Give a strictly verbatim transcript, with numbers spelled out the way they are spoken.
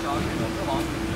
条这个歌王。